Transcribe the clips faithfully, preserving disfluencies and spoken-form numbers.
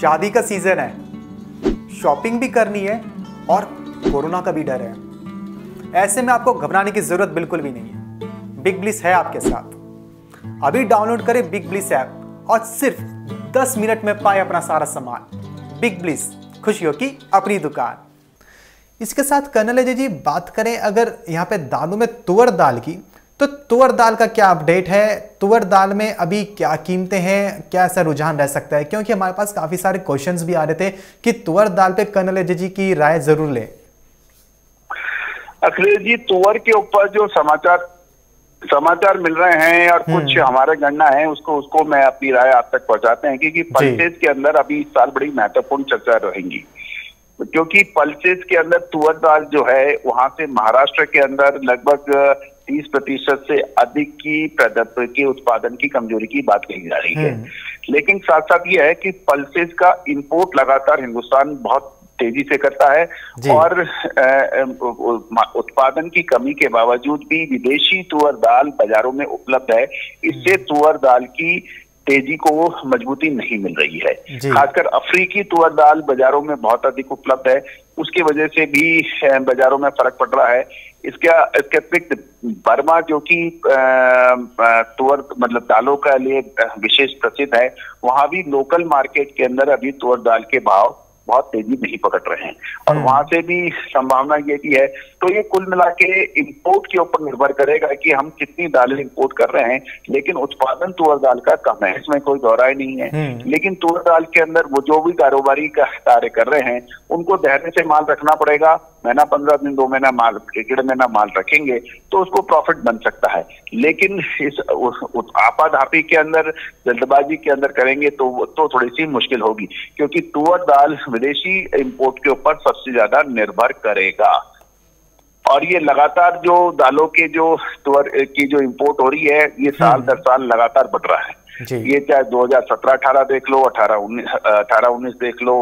शादी का सीजन है, शॉपिंग भी करनी है और कोरोना का भी डर है। ऐसे में आपको घबराने की जरूरत बिल्कुल भी नहीं है, बिग ब्लिस है आपके साथ। अभी डाउनलोड करें बिग ब्लिस ऐप और सिर्फ दस मिनट में पाए अपना सारा सामान। बिग ब्लिस, खुशियों की अपनी दुकान। इसके साथ कर्नल अजय जी, बात करें अगर यहाँ पे दालों में तुअर दाल की, तो तुअर दाल का क्या अपडेट है? तुअर दाल में अभी क्या कीमतें हैं, क्या ऐसा रुझान रह सकता है? क्योंकि हमारे पास काफ़ी सारे क्वेश्चंस भी आ रहे थे कि तुअर दाल पे कर्नल अजय जी की राय जरूर ले। अखिलेश जी, तुअर के ऊपर जो समाचार समाचार मिल रहे हैं और कुछ हमारे गणना है, उसको उसको मैं अपनी राय आप तक पहुंचाते हैं, क्योंकि परचेज के अंदर अभी इस साल बड़ी महत्वपूर्ण चर्चा रहेंगी। क्योंकि पल्सेस के अंदर तुअर दाल जो है, वहां से महाराष्ट्र के अंदर लगभग तीस प्रतिशत से अधिक की प्रदत्व के उत्पादन की कमजोरी की बात कही जा रही है। लेकिन साथ साथ यह है कि पल्सेस का इंपोर्ट लगातार हिंदुस्तान बहुत तेजी से करता है और उत्पादन की कमी के बावजूद भी विदेशी तुअर दाल बाजारों में उपलब्ध है। इससे तुअर दाल की तेजी को मजबूती नहीं मिल रही है। खासकर अफ्रीकी तुअर दाल बाजारों में बहुत अधिक उपलब्ध है, उसकी वजह से भी बाजारों में फर्क पड़ रहा है। इसके इसके अतिरिक्त बर्मा, जो कि तुअर मतलब दालों का लिए विशेष प्रसिद्ध है, वहां भी लोकल मार्केट के अंदर अभी तुअर दाल के भाव बहुत तेजी नहीं पकड़ रहे हैं और वहां से भी संभावना ये भी है। तो ये कुल मिला के इम्पोर्ट के ऊपर निर्भर करेगा कि हम कितनी दालें इम्पोर्ट कर रहे हैं। लेकिन उत्पादन तुअर दाल का कम है, इसमें कोई दोहराय नहीं है। लेकिन तुअर दाल के अंदर वो जो भी कारोबारी का कार्य कर रहे हैं, उनको धैर्य से माल रखना पड़ेगा। महीना पंद्रह दिन, दो महीना माल, डेढ़ महीना माल रखेंगे तो उसको प्रॉफिट बन सकता है। लेकिन इस आपाधापी के अंदर, जल्दबाजी के अंदर करेंगे तो तो थोड़ी सी मुश्किल होगी, क्योंकि तुअर दाल विदेशी इंपोर्ट के ऊपर सबसे ज्यादा निर्भर करेगा। और ये लगातार जो दालों के जो तुअर की जो इंपोर्ट हो रही है, ये साल दर साल लगातार बढ़ रहा है। ये चाहे दो हज़ार सत्रह अठारह देख लो, अठारह उन्नीस देख लो,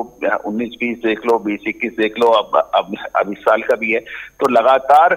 उन्नीस बीस देख लो, बीस इक्कीस देख लो, अब अब अब इस साल का भी है। तो लगातार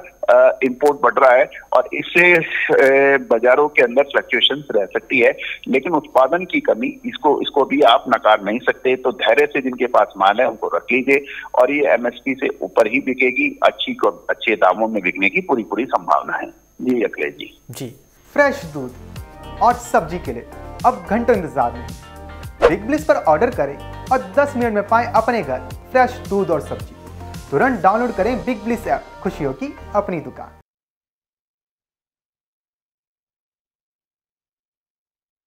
इंपोर्ट बढ़ रहा है और इससे बाजारों के अंदर फ्लक्चुएशंस रह सकती है। लेकिन उत्पादन की कमी, इसको इसको भी आप नकार नहीं सकते। तो धैर्य से जिनके पास माल है उनको रख लीजिए और ये एमएसपी से ऊपर ही बिकेगी। अच्छी अच्छे दामों में बिकने की पूरी पूरी संभावना है। जी अखिलेश जी। जी, फ्रेश दूध और सब्जी के लिए अब घंटों इंतजार नहीं। बिग ब्लिस पर ऑर्डर करें और दस मिनट में पाएं अपने घर फ्रेश दूध और सब्जी। तुरंत डाउनलोड करें बिग ब्लिस ऐप, खुशियों की अपनी दुकान।